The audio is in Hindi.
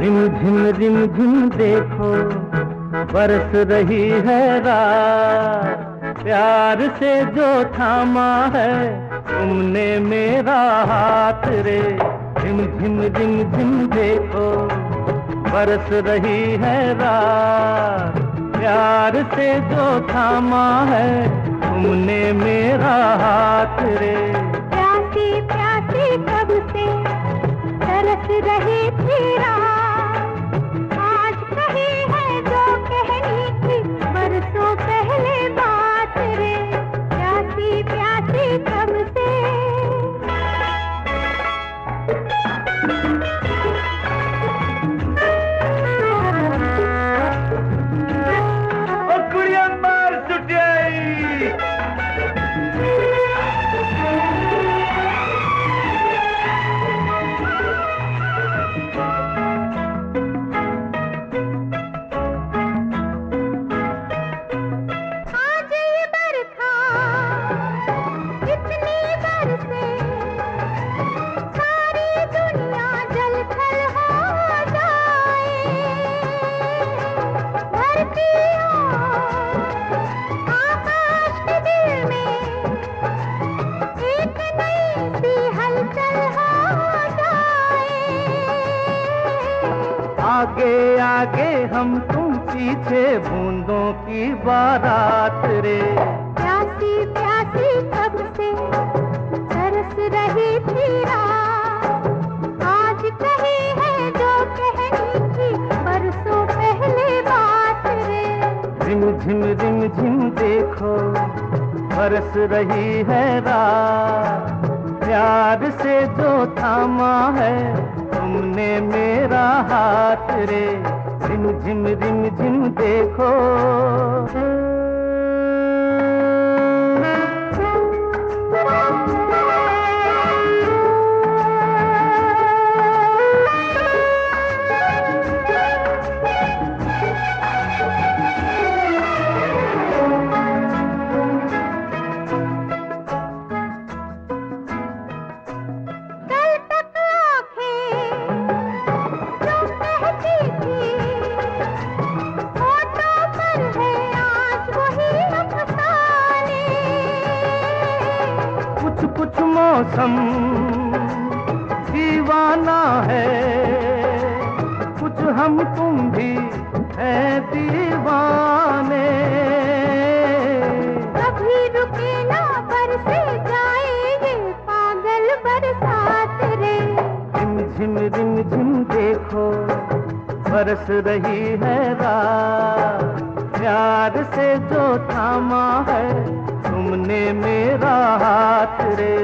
रिमझिम रिमझिम देखो बरस रही है रात, प्यार से जो थामा है तुमने मेरा हाथ रे। रिमझिम रिमझिम देखो बरस रही है रात, प्यार से जो थामा है तुमने मेरा हाथ रे। प्यासी प्यासी कब से तरस रही थी रात, आज कही है जो कहनी थी बरसों पहले बात रे। प्यासी प्यासी कब से आगे आगे हम तुम पीछे बूंदों की बारात रे। प्यासी प्यासी कब से तरस रही थी रात, आज कही है जो कहनी थी बरसों पहले बात रे। रिमझिम देखो बरस रही है रात, प्यार से जो थामा है तुमने मेरा हाथ रे। रिमझिम देखो कुछ मौसम दीवाना है, कुछ हम तुम भी है दीवाने। कभी रुके ना बरसे जाएंगे पागल बरसात रे। रिमझिम देखो बरस रही है रात, प्यार से जो थामा है तुमने मेरा हाथ रे।